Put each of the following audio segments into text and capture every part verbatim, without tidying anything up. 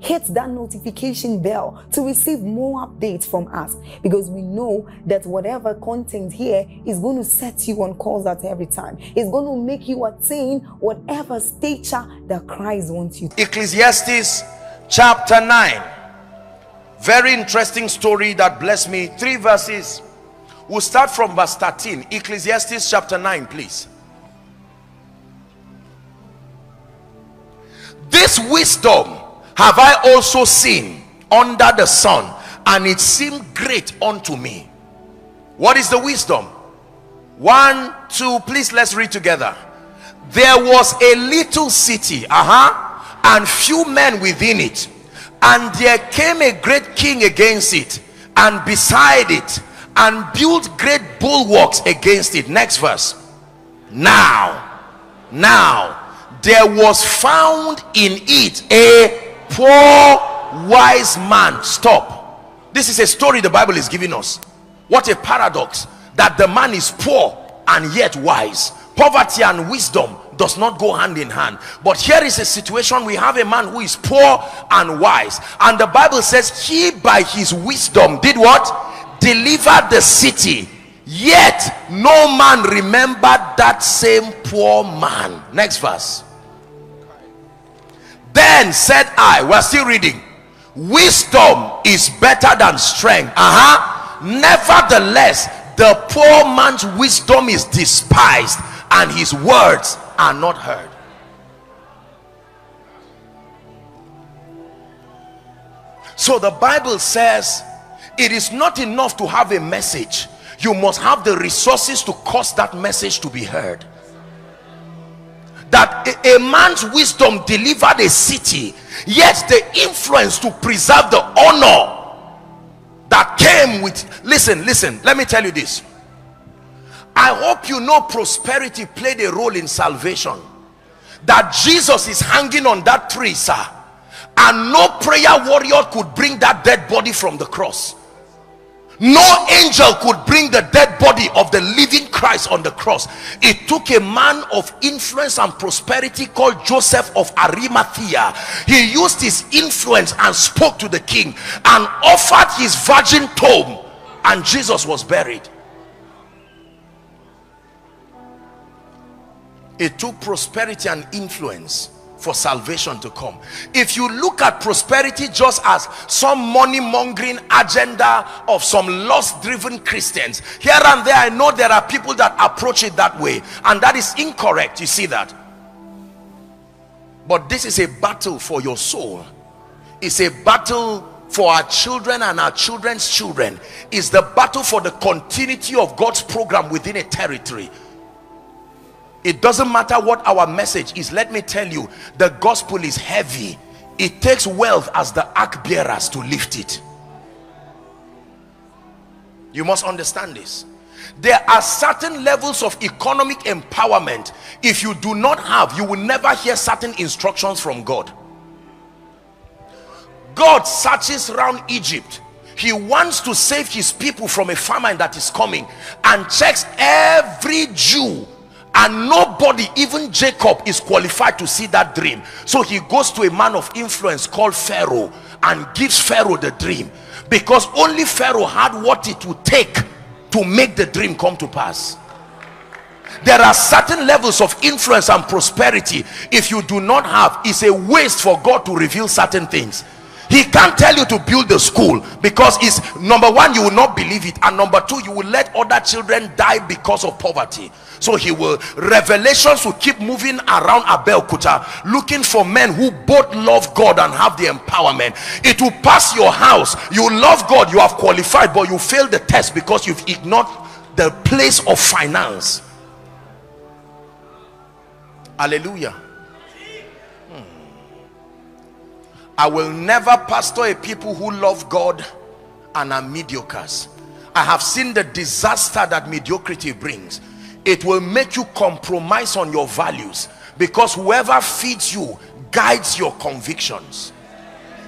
Hit that notification bell to receive more updates from us, because we know that whatever content here is going to set you on course at every time. It's going to make you attain whatever stature that Christ wants you to. Ecclesiastes chapter nine. Very interesting story that blessed me. Three verses. We'll start from verse thirteen. Ecclesiastes chapter nine, please. This wisdom have I also seen under the sun, and it seemed great unto me. What is the wisdom? One, two, please, let's read together. There was a little city, uh-huh, and few men within it. And there came a great king against it, and beside it, and built great bulwarks against it. Next verse. Now, now, there was found in it a poor wise man. Stop. This is a story the Bible is giving us. What a paradox, that the man is poor and yet wise. Poverty and wisdom does not go hand in hand. But here is a situation. We have a man who is poor and wise, and the Bible says he by his wisdom did what? Delivered the city, yet no man remembered that same poor man. Next verse. Then said I, we're still reading, wisdom is better than strength. Uh-huh. Nevertheless, the poor man's wisdom is despised, and his words are not heard. So the Bible says it is not enough to have a message. You must have the resources to cause that message to be heard. That a man's wisdom delivered a city, yet the influence to preserve the honor that came with. Listen, listen, let me tell you this. I hope you know prosperity played a role in salvation. That Jesus is hanging on that tree, sir, and no prayer warrior could bring that dead body from the cross. No angel could bring the dead body of the living Christ on the cross. It took a man of influence and prosperity called Joseph of Arimathea. He used his influence and spoke to the king and offered his virgin tomb, and Jesus was buried. It took prosperity and influence for salvation to come. If you look at prosperity just as some money-mongering agenda of some lost-driven Christians, here and there, I know there are people that approach it that way, and that is incorrect. You see that? But this is a battle for your soul. It's a battle for our children and our children's children. It's the battle for the continuity of God's program within a territory. It doesn't matter what our message is. Let me tell you, the gospel is heavy. It takes wealth as the ark bearers to lift it. You must understand this. There are certain levels of economic empowerment. If you do not have, you will never hear certain instructions from God. God searches around Egypt. He wants to save his people from a famine that is coming, and checks every Jew. And nobody, even Jacob, is qualified to see that dream. So he goes to a man of influence called Pharaoh and gives Pharaoh the dream, because only Pharaoh had what it would take to make the dream come to pass. There are certain levels of influence and prosperity. If you do not have, it's a waste for God to reveal certain things. He can't tell you to build the school because it's number one, you will not believe it, and number two, you will let other children die because of poverty. So he will, revelations will keep moving around Abeokuta looking for men who both love God and have the empowerment. It will pass your house. You love God, you have qualified, but you fail the test because you've ignored the place of finance. Hallelujah. I will never pastor a people who love God and are mediocres. I have seen the disaster that mediocrity brings. It will make you compromise on your values, because whoever feeds you guides your convictions.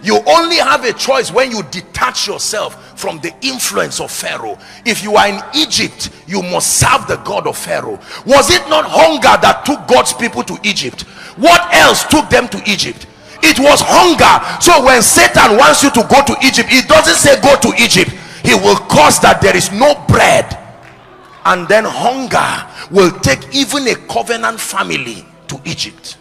You only have a choice when you detach yourself from the influence of Pharaoh. If you are in Egypt, you must serve the God of Pharaoh. Was it not hunger that took God's people to Egypt? What else took them to Egypt? It was hunger. So when Satan wants you to go to Egypt, he doesn't say go to Egypt. He will cause that there is no bread, and then hunger will take even a covenant family to Egypt.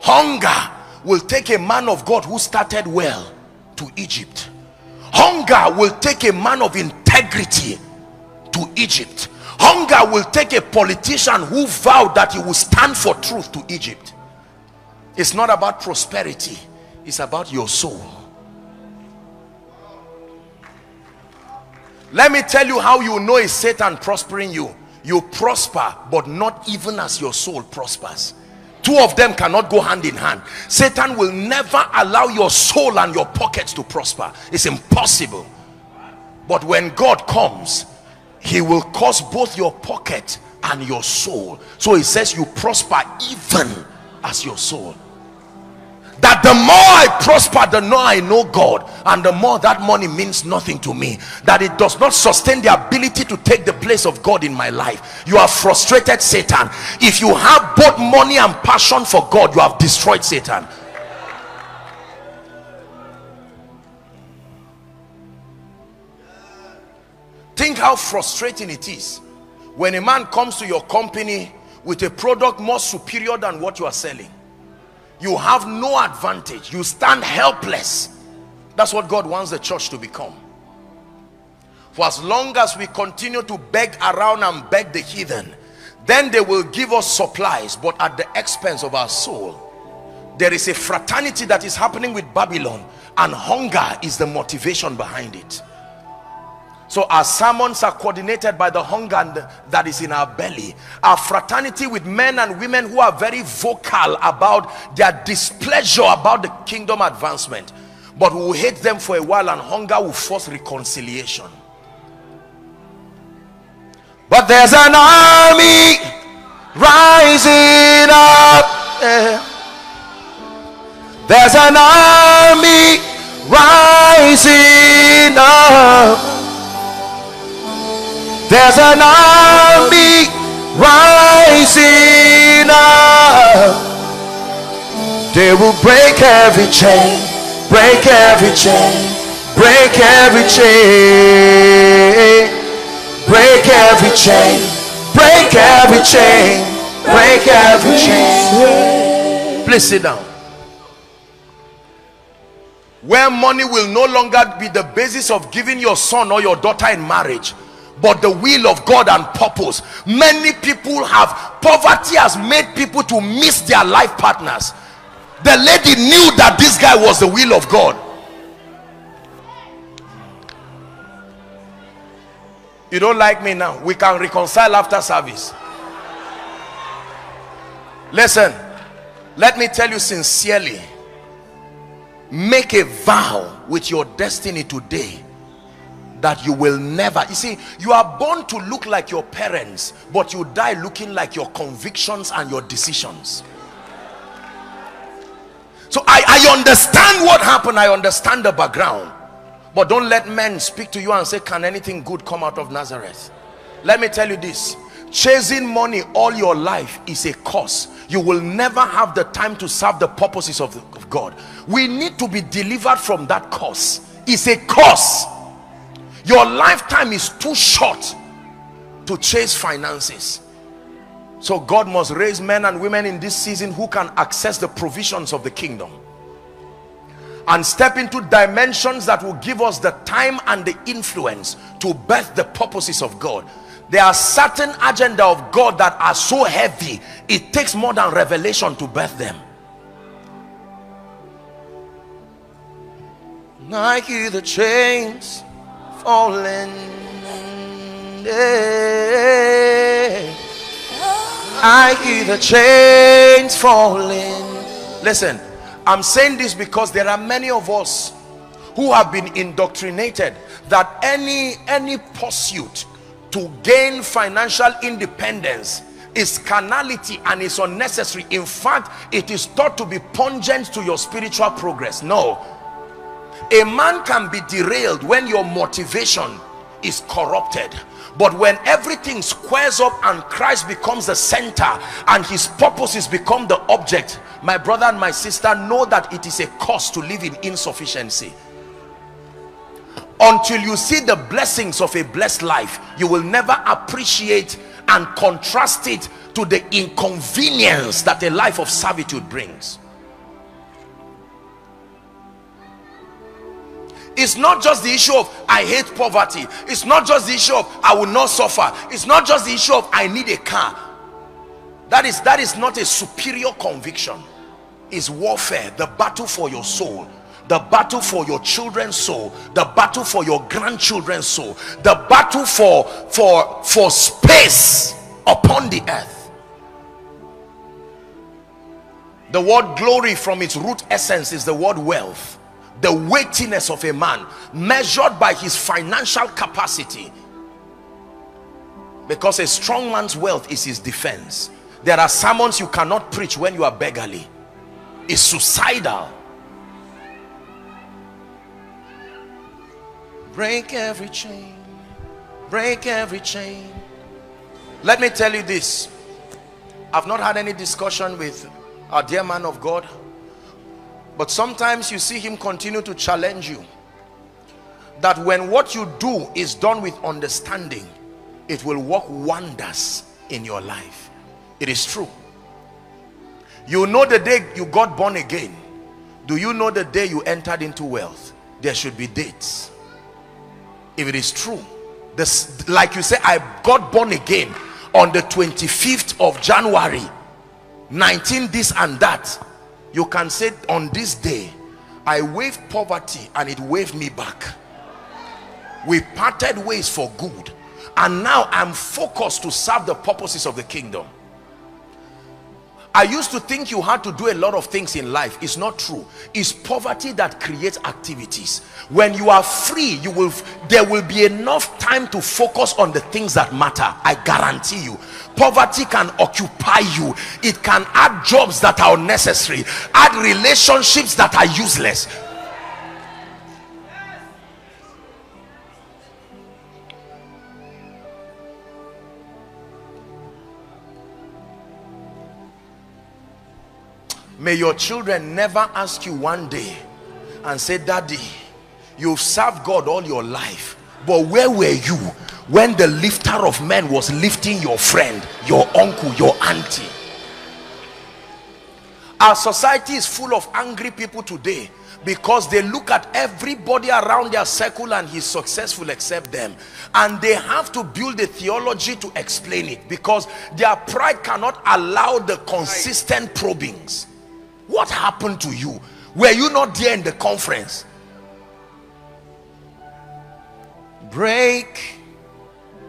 Hunger will take a man of God who started well to Egypt. Hunger will take a man of integrity to Egypt. Hunger will take a politician who vowed that he will stand for truth to Egypt. It's not about prosperity, it's about your soul. Let me tell you how you know is Satan prospering you. You prosper, but not even as your soul prospers. Two of them cannot go hand in hand. Satan will never allow your soul and your pockets to prosper. It's impossible. But when God comes, he will cause both your pocket and your soul. So he says you prosper even as your soul. That the more I prosper, the more I know God, and the more that money means nothing to me, that it does not sustain the ability to take the place of God in my life. You have frustrated Satan. If you have both money and passion for God, you have destroyed Satan. Think how frustrating it is when a man comes to your company with a product more superior than what you are selling. You have no advantage. You stand helpless. That's what God wants the church to become. For as long as we continue to beg around and beg the heathen, then they will give us supplies, but at the expense of our soul. There is a fraternity that is happening with Babylon, and hunger is the motivation behind it. So our sermons are coordinated by the hunger that is in our belly. Our fraternity with men and women who are very vocal about their displeasure about the kingdom advancement. But we will hate them for a while, and hunger will force reconciliation. But there's an army rising up. There's an army rising up. There's an army rising up. They will break every chain, break every chain, break every chain, break every chain, break every chain, break every chain. Please sit down. Where money will no longer be the basis of giving your son or your daughter in marriage, but the will of God and purpose. Many people have, poverty has made people to miss their life partners. The lady knew that this guy was the will of God. You don't like me now? We can reconcile after service. Listen, let me tell you sincerely, make a vow with your destiny today that you will never, you see, you are born to look like your parents, but you die looking like your convictions and your decisions. So I, I understand what happened. I understand the background, but don't let men speak to you and say, can anything good come out of Nazareth? Let me tell you this, chasing money all your life is a curse. You will never have the time to serve the purposes of, the, of God. We need to be delivered from that curse. It's a curse. Your lifetime is too short to chase finances. So God must raise men and women in this season who can access the provisions of the kingdom and step into dimensions that will give us the time and the influence to birth the purposes of God. There are certain agenda of God that are so heavy, it takes more than revelation to birth them. I hear the chains falling. Yeah. I hear the chains falling. Listen, I'm saying this because there are many of us who have been indoctrinated that any any pursuit to gain financial independence is carnality and is unnecessary. In fact, it is thought to be pungent to your spiritual progress. No. A man can be derailed when your motivation is corrupted, but when everything squares up and Christ becomes the center and his purposes become the object, my brother and my sister, know that it is a cost to live in insufficiency. Until you see the blessings of a blessed life, you will never appreciate and contrast it to the inconvenience that a life of servitude brings. It's not just the issue of I hate poverty. It's not just the issue of I will not suffer. It's not just the issue of I need a car. That is, that is not a superior conviction. It's warfare, the battle for your soul, the battle for your children's soul, the battle for your grandchildren's soul, the battle for, for, for space upon the earth. The word glory from its root essence is the word wealth. The weightiness of a man measured by his financial capacity, because a strong man's wealth is his defense. There are sermons you cannot preach when you are beggarly. It's suicidal. Break every chain, break every chain. Let me tell you this, I've not had any discussion with our dear man of God, but sometimes you see him continue to challenge you that when what you do is done with understanding, it will work wonders in your life. It is true. You know the day you got born again. Do you know the day you entered into wealth? There should be dates. If it is true, this, like you say, I got born again on the twenty-fifth of January, nineteen this and that. You can say, on this day I waved poverty and it waved me back. We parted ways for good, and now I'm focused to serve the purposes of the kingdom. I used to think you had to do a lot of things in life. It's not true. It's poverty that creates activities. When you are free, you will there will be enough time to focus on the things that matter. I guarantee you. Poverty can occupy you. It can add jobs that are unnecessary, add relationships that are useless. May your children never ask you one day and say, Daddy, you've served God all your life, but where were you when the lifter of men was lifting your friend, your uncle, your auntie? Our society is full of angry people today because they look at everybody around their circle and he's successful except them, and they have to build a theology to explain it because their pride cannot allow the consistent probings. What happened to you? Were you not there in the conference? Break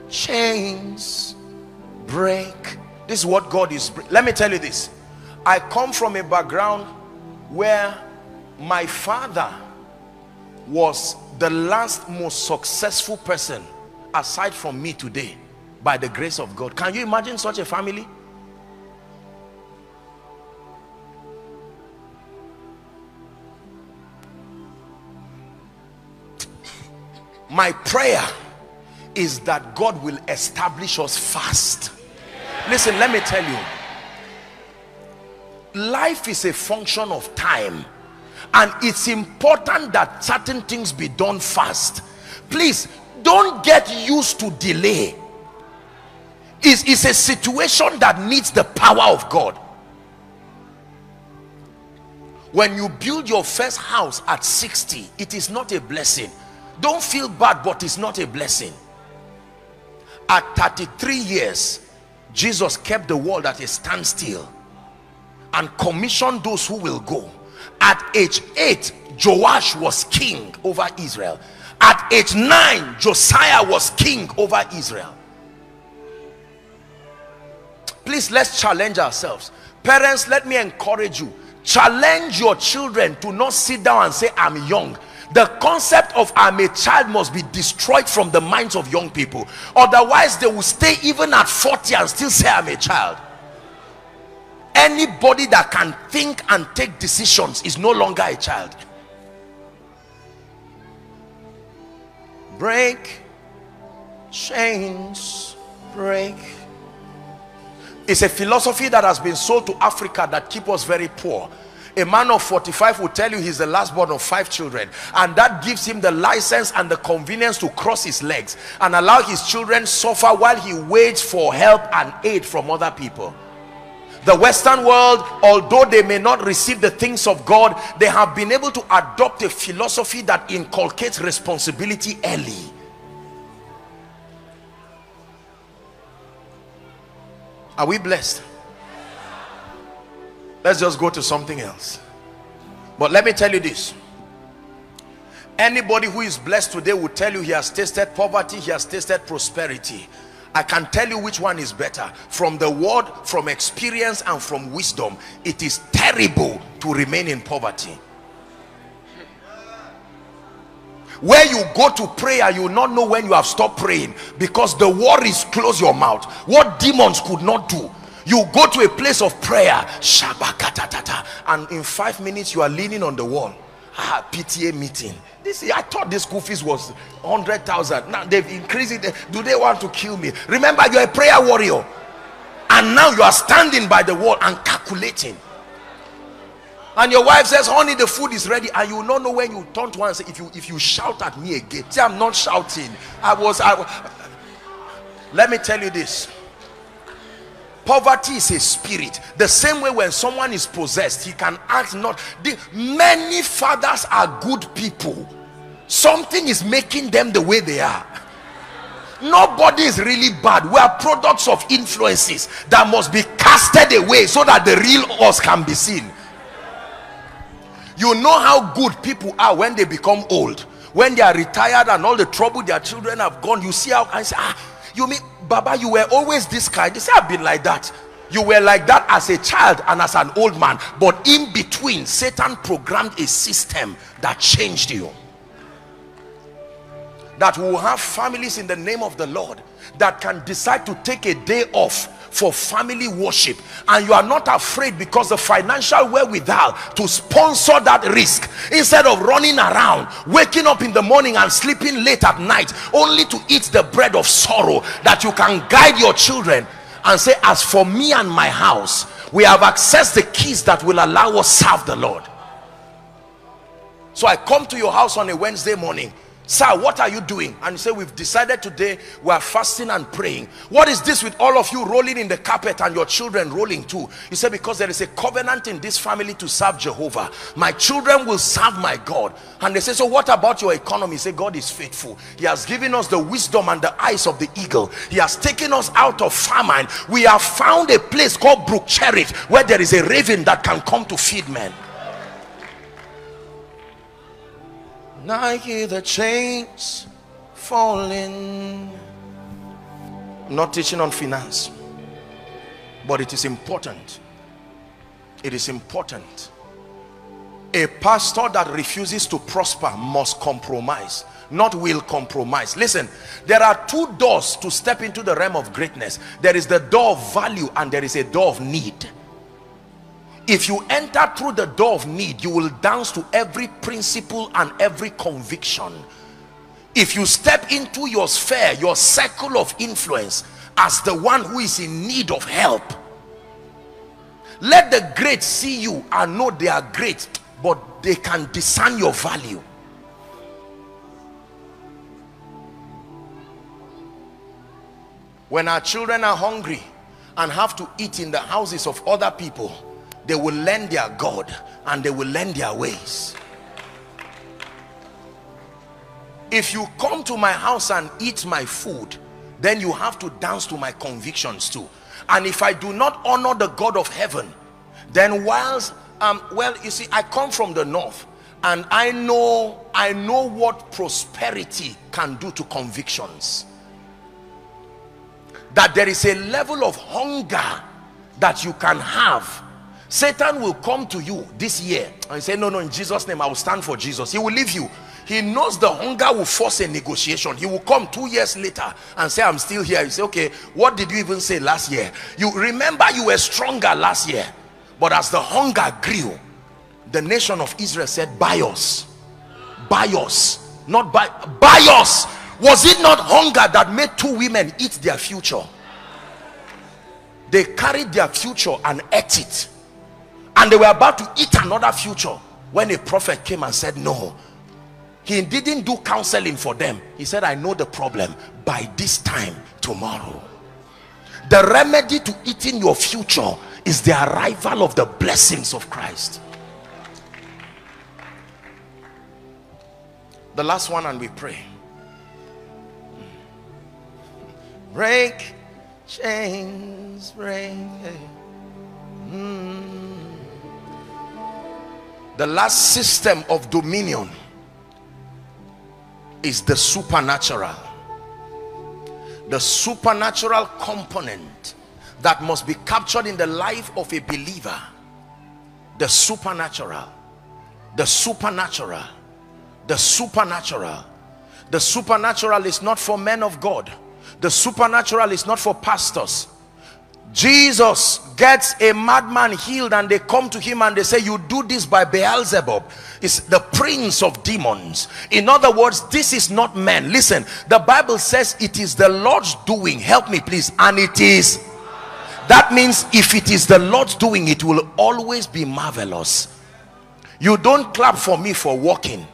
chains, break. This is what God is. Let me tell you this. I come from a background where my father was the last most successful person aside from me today, by the grace of God. Can you imagine such a family? My prayer is that God will establish us fast. Listen, let me tell you, life is a function of time, and it's important that certain things be done fast. Please don't get used to delay. is is a situation that needs the power of God. When you build your first house at sixty, it is not a blessing. Don't feel bad, but it's not a blessing. At thirty-three years, Jesus kept the world at a standstill and commissioned those who will go. At age eight, Joash was king over Israel. At age nine, Josiah was king over Israel. Please, let's challenge ourselves. Parents, let me encourage you. Challenge your children to not sit down and say, I'm young. The concept of I'm a child must be destroyed from the minds of young people. Otherwise, they will stay even at forty and still say, I'm a child. Anybody that can think and take decisions is no longer a child. Break chains, break. It's a philosophy that has been sold to Africa that keeps us very poor. A man of forty-five will tell you he's the last born of five children, and that gives him the license and the convenience to cross his legs and allow his children suffer while he waits for help and aid from other people. The Western world, although they may not receive the things of God, they have been able to adopt a philosophy that inculcates responsibility early. Are we blessed? Let's just go to something else. But let me tell you this. Anybody who is blessed today will tell you he has tasted poverty, he has tasted prosperity. I can tell you which one is better. From the word, from experience, and from wisdom, it is terrible to remain in poverty. Where you go to prayer, you will not know when you have stopped praying, because the worries close your mouth. What demons could not do. You go to a place of prayer, and in five minutes you are leaning on the wall. Ah, P T A meeting. This, I thought this school fees was one hundred thousand. Now they've increased it. Do they want to kill me? Remember, you're a prayer warrior. And now you are standing by the wall and calculating. And your wife says, honey, the food is ready. And you will not know when you turn to her and say, if you, if you shout at me again. See, I'm not shouting. I was, I was. Let me tell you this. Poverty is a spirit. The same way when someone is possessed, he can act not. The, many fathers are good people. Something is making them the way they are. Nobody is really bad. We are products of influences that must be casted away so that the real us can be seen. You know how good people are when they become old. When they are retired and all the trouble their children have gone, you see how I say, ah, you mean, Baba, you were always this kind. They say, I've been like that. You were like that as a child and as an old man. But in between, Satan programmed a system that changed you. That will have families in the name of the Lord that can decide to take a day off for family worship, and you are not afraid because the financial wherewithal to sponsor that risk, instead of running around waking up in the morning and sleeping late at night only to eat the bread of sorrow. That you can guide your children and say, as for me and my house, we have accessed the keys that will allow us to serve the Lord. So I come to your house on a Wednesday morning. Sir, what are you doing? And you say, we've decided today we are fasting and praying. What is this with all of you rolling in the carpet and your children rolling too? You say, because there is a covenant in this family to serve Jehovah. My children will serve my God. And they say, so what about your economy? You say, God is faithful. He has given us the wisdom and the eyes of the eagle. He has taken us out of famine. We have found a place called Brook Cherith where there is a raven that can come to feed men. I hear the chains falling. I'm not teaching on finance, but it is important. It is important. A pastor that refuses to prosper must compromise, not will compromise. Listen, there are two doors to step into the realm of greatness. There is the door of value and there is a door of need. If you enter through the door of need, you will dance to every principle and every conviction. If you step into your sphere, your circle of influence, as the one who is in need of help, let the great see you and know they are great, but they can discern your value. When our children are hungry and have to eat in the houses of other people, they will learn their God and they will learn their ways. If you come to my house and eat my food, then you have to dance to my convictions too. And if I do not honor the God of heaven, then whilst um well, you see, I come from the north, and I know I know what prosperity can do to convictions. That there is a level of hunger that you can have. Satan will come to you this year and say, no no, in Jesus' name I will stand for Jesus. He will leave you. He knows the hunger will force a negotiation. He will come two years later and say, I'm still here. You say, okay, what did you even say last year? You remember you were stronger last year. But as the hunger grew, the nation of Israel said, buy us, buy us, not buy, buy us. Was it not hunger that made two women eat their future? They carried their future and ate it. And they were about to eat another future when a prophet came and said, no. He didn't do counseling for them. He said, I know the problem. By this time tomorrow, the remedy to eating your future is the arrival of the blessings of Christ. The last one, and we pray. Break chains, break. Mm. The last system of dominion is the supernatural. The supernatural component that must be captured in the life of a believer. The supernatural, the supernatural, the supernatural. The supernatural is not for men of God. The supernatural is not for pastors. Jesus gets a madman healed and they come to him and they say, you do this by Beelzebub. It's the prince of demons. In other words, this is not man. Listen, the Bible says it is the Lord's doing. Help me please. And it is. That means if it is the Lord's doing, it will always be marvelous. You don't clap for me for walking.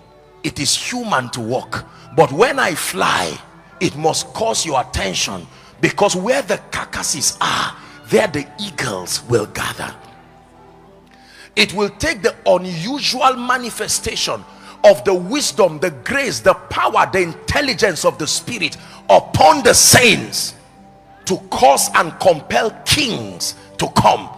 It is human to walk. But when I fly, it must cause your attention. Because where the carcasses are, there the eagles will gather. It will take the unusual manifestation of the wisdom, the grace, the power, the intelligence of the Spirit upon the saints to cause and compel kings to come.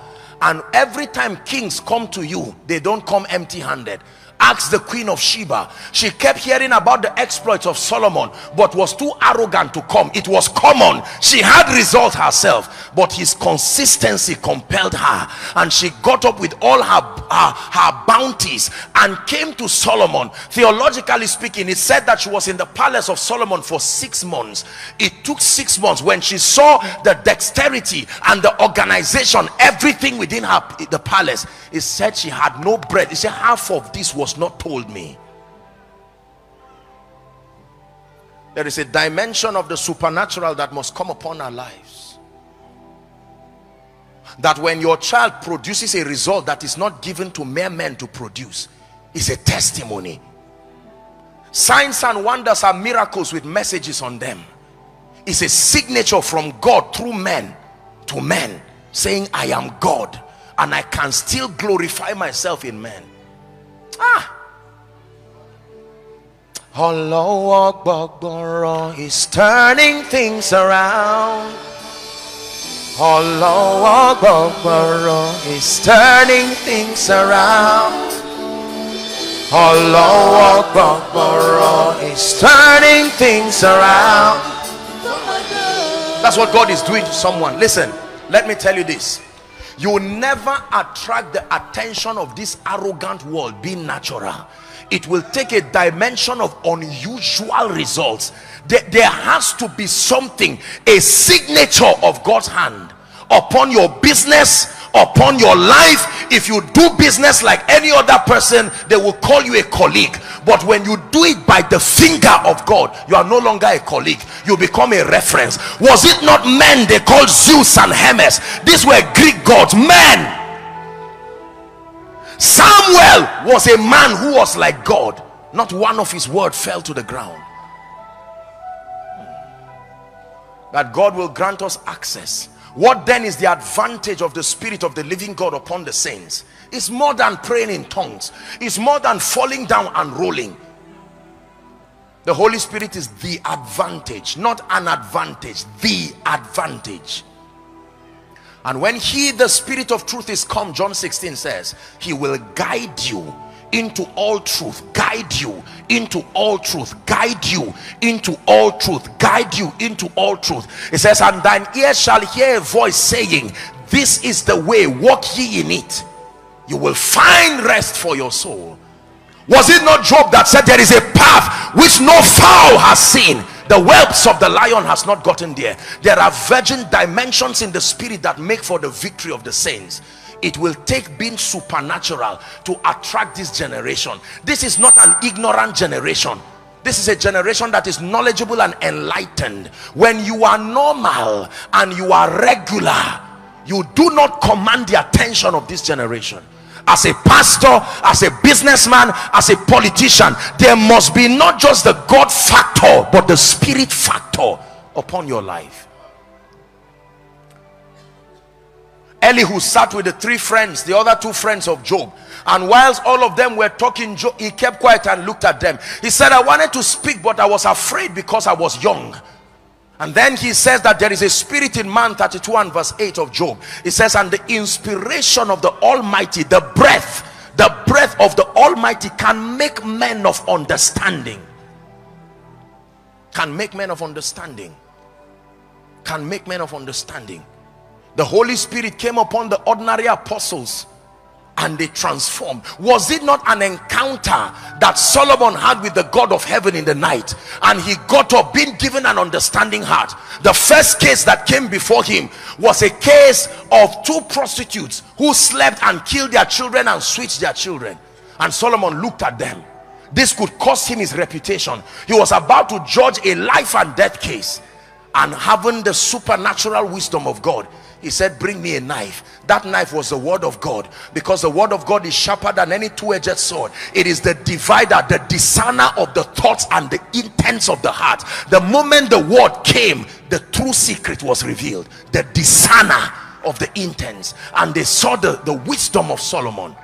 And every time kings come to you, they don't come empty-handed. Ask the Queen of Sheba. She kept hearing about the exploits of Solomon, but was too arrogant to come. It was common. She had results herself, but his consistency compelled her, and she got up with all her her, her bounties and came to Solomon. Theologically speaking, it said that she was in the palace of Solomon for six months. It took six months. When she saw the dexterity and the organization, everything within her the palace, it said she had no bread. It said half of this was not told me. There is a dimension of the supernatural that must come upon our lives. That when your child produces a result that is not given to mere men to produce, is a testimony. Signs and wonders are miracles with messages on them. It's a signature from God through men to men, saying I am God and I can still glorify myself in men. Ah. Olorun Ogbogboro is turning things around. Olorun Ogbogboro is turning things around. Olorun Ogbogboro is turning things around. That's what God is doing to someone. Listen, let me tell you this. You will never attract the attention of this arrogant world. Be natural. It will take a dimension of unusual results. There has to be something, a signature of God's hand upon your business, upon your life. If you do business like any other person, they will call you a colleague. But when you do it by the finger of God, you are no longer a colleague. You become a reference. Was it not men they called Zeus and Hermes? These were Greek gods, men. Samuel was a man who was like God. Not one of his word fell to the ground. that God will grant us access. What then is the advantage of the Spirit of the living God upon the saints? It's more than praying in tongues. It's more than falling down and rolling. The Holy Spirit is the advantage, not an advantage, the advantage. And when he, the Spirit of truth, is come, John sixteen says, he will guide you into all truth, guide you into all truth, guide you into all truth, guide you into all truth. It says, and thine ear shall hear a voice saying, this is the way, walk ye in it. You will find rest for your soul. Was it not Job that said, there is a path which no fowl has seen, the whelps of the lion has not gotten there? There are virgin dimensions in the Spirit that make for the victory of the saints. It will take being supernatural to attract this generation. This is not an ignorant generation. This is a generation that is knowledgeable and enlightened. When you are normal and you are regular, you do not command the attention of this generation. As a pastor, as a businessman, as a politician, there must be not just the God factor, but the Spirit factor upon your life. Elihu sat with the three friends, the other two friends of Job, and whilst all of them were talking, Job, he kept quiet and looked at them. He said, I wanted to speak, but I was afraid because I was young. And then he says that there is a spirit in man, thirty-two and verse eight of Job. It says, and the inspiration of the Almighty, the breath, the breath of the Almighty can make men of understanding. Can make men of understanding. Can make men of understanding. The Holy Spirit came upon the ordinary apostles and they transformed. Was it not an encounter that Solomon had with the God of heaven in the night? And he got up being given an understanding heart. The first case that came before him was a case of two prostitutes who slept and killed their children and switched their children. And Solomon looked at them. This could cost him his reputation. He was about to judge a life and death case. And having the supernatural wisdom of God, he said, bring me a knife. That knife was the word of God, because the word of God is sharper than any two-edged sword. It is the divider, the discerner of the thoughts and the intents of the heart. The moment the word came, the true secret was revealed, the discerner of the intents. And they saw the, the wisdom of Solomon.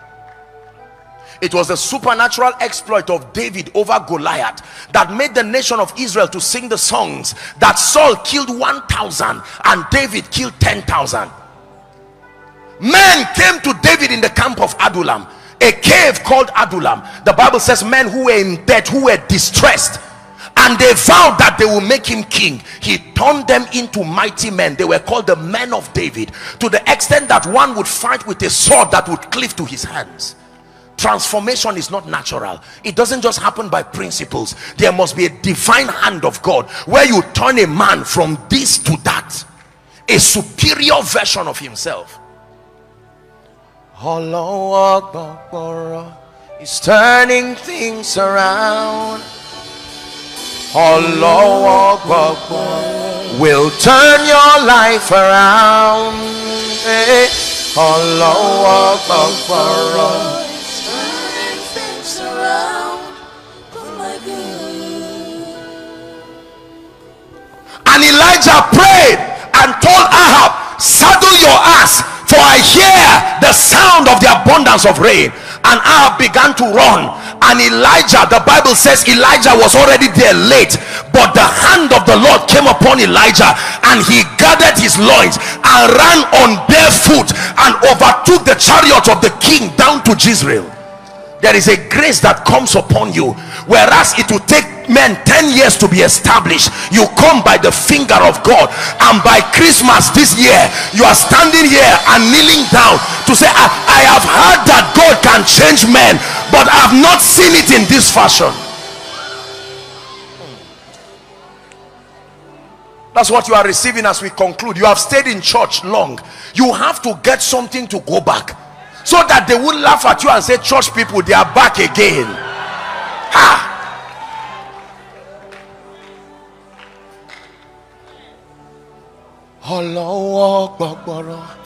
It was the supernatural exploit of David over Goliath that made the nation of Israel to sing the songs that Saul killed one thousand and David killed ten thousand. Men came to David in the camp of Adullam, a cave called Adullam. The Bible says men who were in debt, who were distressed, and they vowed that they will make him king. He turned them into mighty men. They were called the men of David, to the extent that one would fight with a sword that would cleave to his hands. Transformation is not natural. It doesn't just happen by principles. There must be a divine hand of God where you turn a man from this to that, a superior version of himself. Allah is turning things around. Allah will turn your life around. Allah And Elijah prayed and told Ahab, saddle your ass, for I hear the sound of the abundance of rain. And Ahab began to run. And Elijah, the Bible says Elijah was already there late, but the hand of the Lord came upon Elijah, and he gathered his loins and ran on barefoot and overtook the chariot of the king down to Jezreel. There is a grace that comes upon you, whereas it will take men ten years to be established. You come by the finger of God, and by Christmas this year you are standing here and kneeling down to say, I, I have heard that God can change men, but I have not seen it in this fashion. That's what you are receiving as we conclude. You have stayed in church long. You have to get something to go back, so that they will laugh at you and say, church people, they are back again. Ha! Allah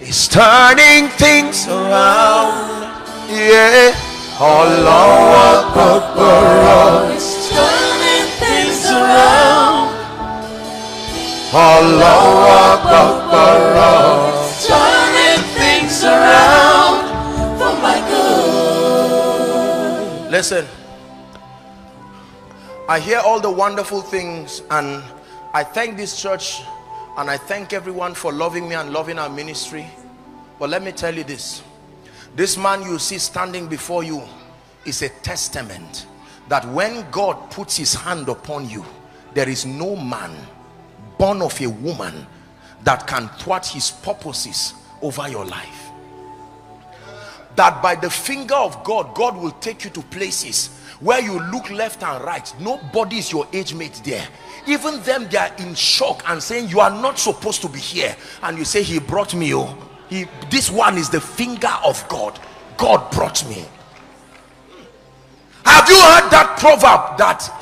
is turning things around. Yeah. Allah is turning things around. Allah above us, turning things around for my good. Listen, I hear all the wonderful things, and I thank this church, and I thank everyone for loving me and loving our ministry. But let me tell you this, this man you see standing before you is a testament that when God puts his hand upon you, there is no man born of a woman that can thwart his purposes over your life. That by the finger of God, God will take you to places where you look left and right, nobody is your age mate there. Even them, they are in shock and saying, you are not supposed to be here. And you say, he brought me. Oh, he, this one is the finger of God. God brought me. Have you heard that proverb that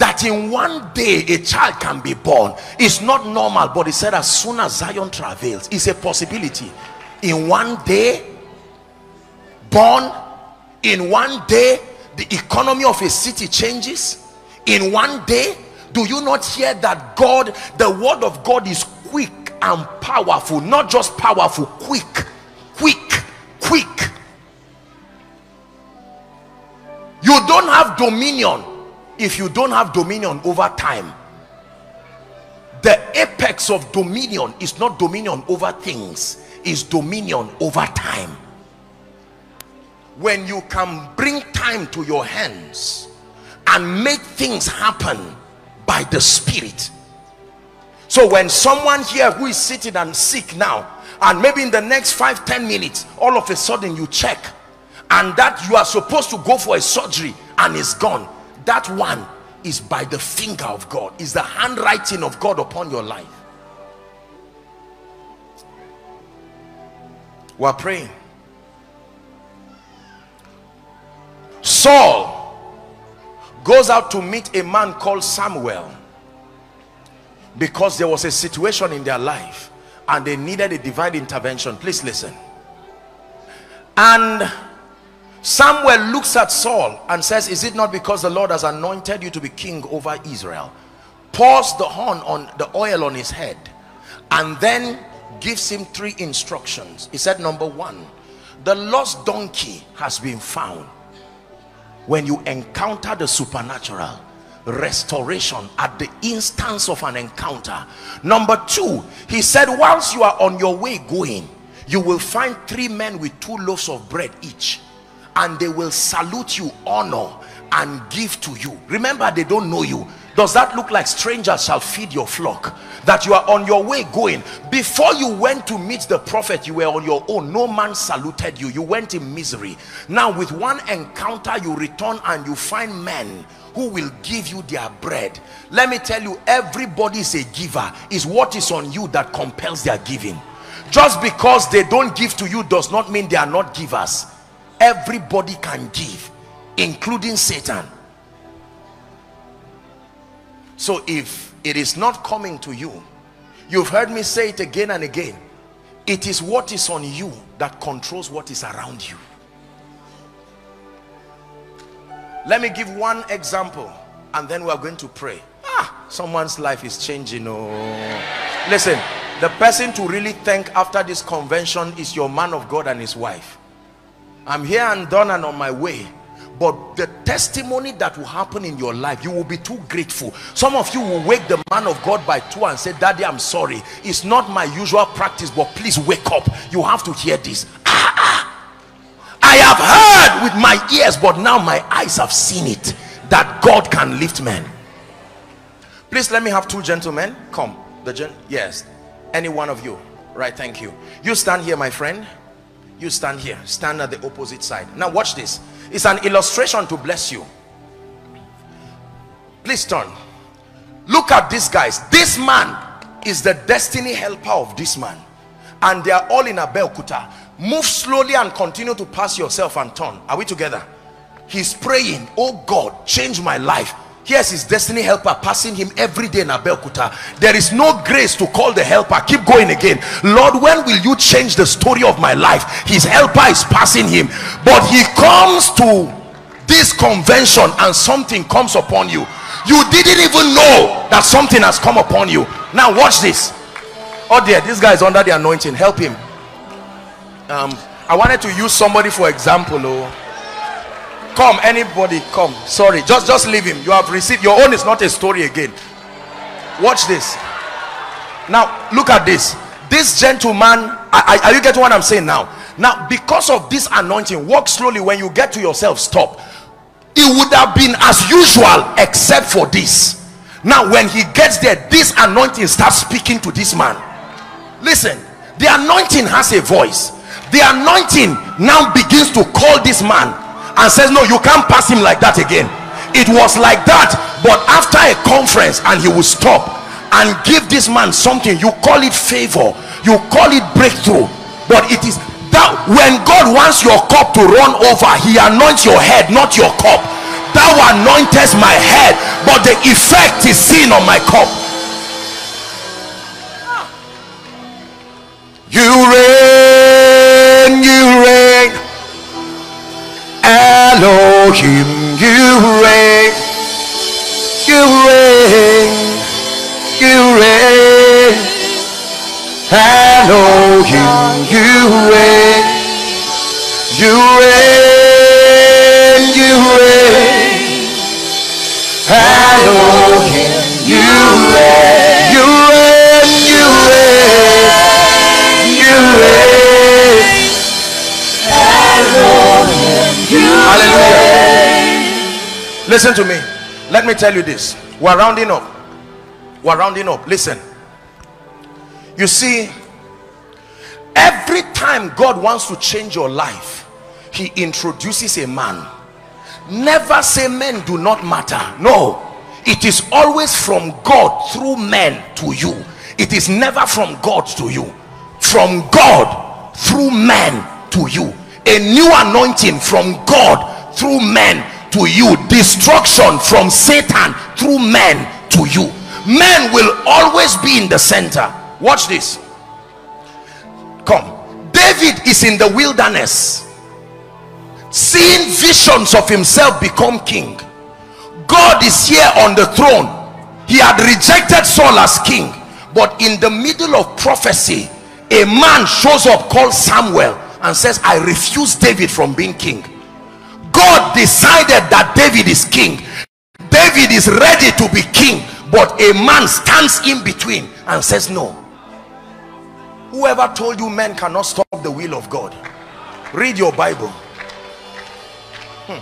that in one day a child can be born? It's not normal, but it said as soon as Zion travails, it's a possibility. In one day born, in one day the economy of a city changes, in one day. Do you not hear that God, the word of God is quick and powerful? Not just powerful, quick, quick, quick. You don't have dominion if you don't have dominion over time. The apex of dominion is not dominion over things, it's dominion over time. When you can bring time to your hands and make things happen by the Spirit. So when someone here who is sitting and sick now, and maybe in the next five ten minutes all of a sudden you check and that you are supposed to go for a surgery and it's gone, that one is by the finger of God, is the handwriting of God upon your life. We are praying. Saul goes out to meet a man called Samuel because there was a situation in their life and they needed a divine intervention. Please listen. And Samuel looks at Saul and says, is it not because the Lord has anointed you to be king over Israel? Pours the horn on the oil on his head and then gives him three instructions. He said, number one, the lost donkey has been found. When you encounter the supernatural, restoration at the instance of an encounter. Number two, he said, whilst you are on your way going, you will find three men with two loaves of bread each, and they will salute you, honor, and give to you. Remember, they don't know you. Does that look like strangers shall feed your flock? That you are on your way going. Before you went to meet the prophet, you were on your own. No man saluted you. You went in misery. Now with one encounter, you return and you find men who will give you their bread. Let me tell you, everybody is a giver. It's what is on you that compels their giving. Just because they don't give to you does not mean they are not givers. Everybody can give, including Satan. So if it is not coming to you, you've heard me say it again and again, it is what is on you that controls what is around you. Let me give one example and then we're going to pray. Ah, someone's life is changing. Oh, listen, the person to really thank after this convention is your man of God and his wife. I'm here and done and on my way. But the testimony that will happen in your life, you will be too grateful. Some of you will wake the man of God by two and say, Daddy, I'm sorry. It's not my usual practice, but please wake up. You have to hear this. Ah, ah. I have heard with my ears, but now my eyes have seen it, that God can lift men. Please let me have two gentlemen. Come. The gen yes. Any one of you. Right, thank you. You stand here, my friend. You stand here. Stand at the opposite side. Now watch this. It's an illustration to bless you. Please turn. Look at these guys. This man is the destiny helper of this man. And they are all in Abeokuta. Move slowly and continue to pass yourself and turn. Are we together? He's praying, oh God, change my life. Here's his destiny helper passing him every day in Abeokuta. There is no grace to call the helper. Keep going again. Lord, when will you change the story of my life? His helper is passing him. But he comes to this convention and something comes upon you. You didn't even know that something has come upon you. Now watch this. Oh dear, this guy is under the anointing. Help him. um I wanted to use somebody for example. Oh, come, anybody, come. Sorry, just just leave him. You have received your own. Is not a story again. Watch this now. Look at this. This gentleman, I, I, are you getting what I'm saying now? Now, because of this anointing, walk slowly. When you get to yourself, stop. It would have been as usual except for this. Now, when he gets there, this anointing starts speaking to this man. Listen, the anointing has a voice. The anointing now begins to call this man and says, no, you can't pass him like that again. It was like that, but after a conference, and he will stop and give this man something. You call it favor, you call it breakthrough, but it is that. When God wants your cup to run over, he anoints your head, not your cup. Thou anointest my head, but the effect is seen on my cup. You reign, you reign, Elohim, you reign, you reign, you reign, Elohim, you reign, you reign, you reign, Elohim, you reign, you reign, you reign, you reign, Elohim, you reign. Hallelujah. Listen to me. Let me tell you this. We're rounding up. We're rounding up. Listen. You see, every time God wants to change your life, he introduces a man. Never say men do not matter. No, it is always from God through men to you. It is never from God to you. From God through men to you. A new anointing from God through men to you. Destruction from Satan through men to you. Men will always be in the center. Watch this. Come. David is in the wilderness, seeing visions of himself become king. God is here on the throne. He had rejected Saul as king, but in the middle of prophecy, a man shows up called Samuel and says, I refuse David from being king. God decided that David is king. David is ready to be king, but a man stands in between and says no. Whoever told you men cannot stop the will of God? Read your Bible. hmm.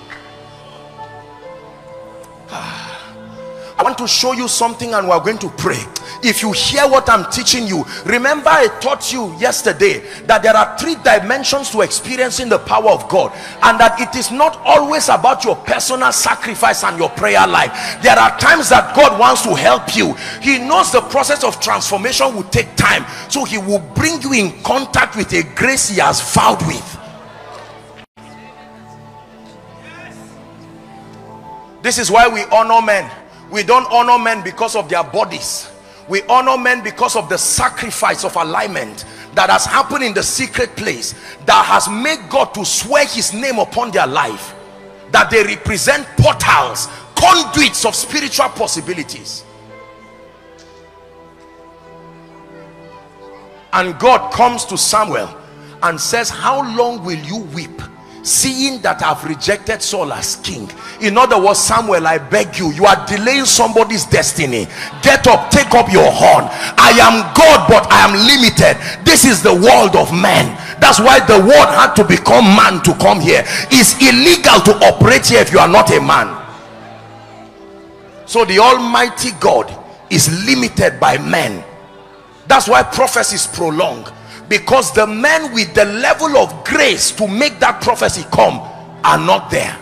I want to show you something, and we're going to pray. If you hear what I'm teaching you, remember I taught you yesterday that there are three dimensions to experiencing the power of God, and that it is not always about your personal sacrifice and your prayer life. There are times that God wants to help you. He knows the process of transformation will take time, so he will bring you in contact with a grace he has vowed with. This is why we honor men. We don't honor men because of their bodies. We honor men because of the sacrifice of alignment that has happened in the secret place, that has made God to swear his name upon their life, that they represent portals, conduits of spiritual possibilities. And God comes to Samuel and says, how long will you weep, seeing that I've rejected Saul as king? In other words, Samuel, I beg you, you are delaying somebody's destiny. Get up, take up your horn. I am God, but I am limited. This is the world of man. That's why the word had to become man to come here. It's illegal to operate here if you are not a man. So the Almighty God is limited by men. That's why prophecies prolong, because the men with the level of grace to make that prophecy come are not there.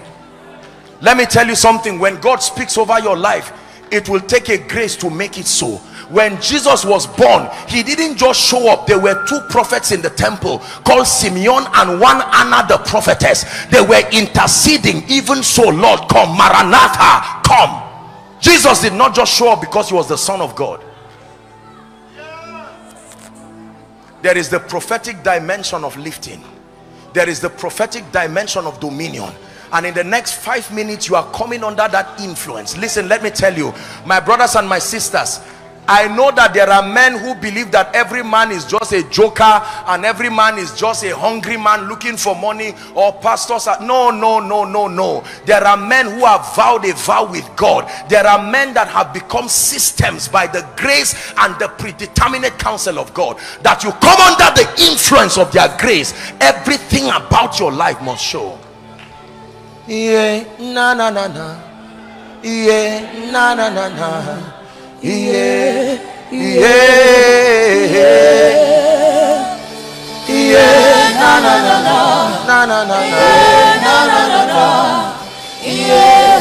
Let me tell you something. When God speaks over your life, it will take a grace to make it so. When Jesus was born, he didn't just show up. There were two prophets in the temple called Simeon and one Anna the prophetess. They were interceding. Even so, Lord, come. Maranatha, come. Jesus did not just show up because he was the Son of God. There is the prophetic dimension of lifting. There is the prophetic dimension of dominion. And in the next five minutes, you are coming under that influence. Listen, let me tell you, my brothers and my sisters, I know that there are men who believe that every man is just a joker and every man is just a hungry man looking for money, or pastors are, no no no no no there are men who have vowed a vow with God. There are men that have become systems by the grace and the predeterminate counsel of God, that you come under the influence of their grace, everything about your life must show. Yeah, na na na na. Yeah, na na na na. Yeah, yeah, yeah, yeah, na na na na, na na na na, yeah,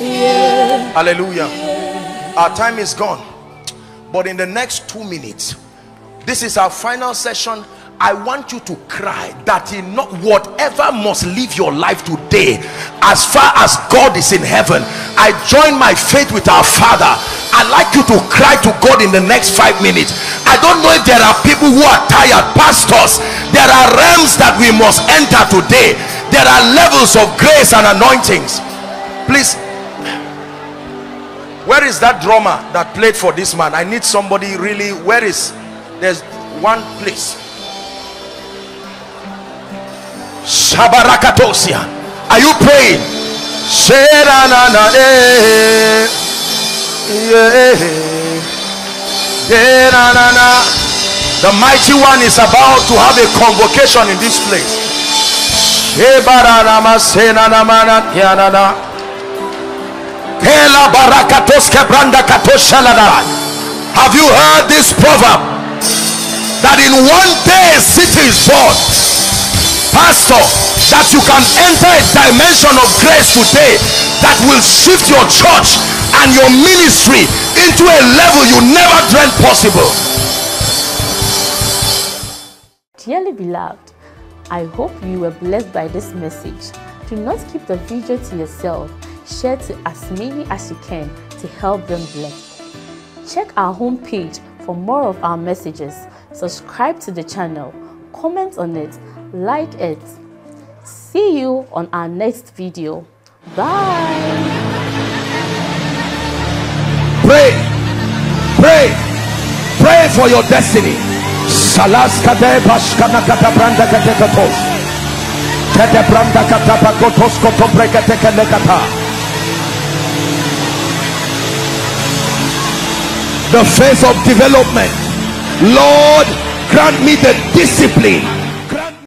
yeah. Hallelujah. Our time is gone, but in the next two minutes, this is our final session. I want you to cry that in not whatever must leave your life today, as far as God is in heaven, I join my faith with our Father. I'd like you to cry to God in the next five minutes. I don't know if there are people who are tired, pastors. There are realms that we must enter today. There are levels of grace and anointings. Please, where is that drummer that played for this man? I need somebody really. Where is there's one place? Shabarakatosia, are you praying? The mighty one is about to have a convocation in this place. Have you heard this proverb, that in one day a city is born? Pastor, that you can enter a dimension of grace today that will shift your church and your ministry into a level you never dreamt possible. Dearly beloved, I hope you were blessed by this message. Do not keep the video to yourself. Share to as many as you can to help them bless. Check our homepage for more of our messages. Subscribe to the channel. Comment on it. Like it. See you on our next video. Bye. Pray, pray, pray for your destiny. The phase of development. Lord, grant me the discipline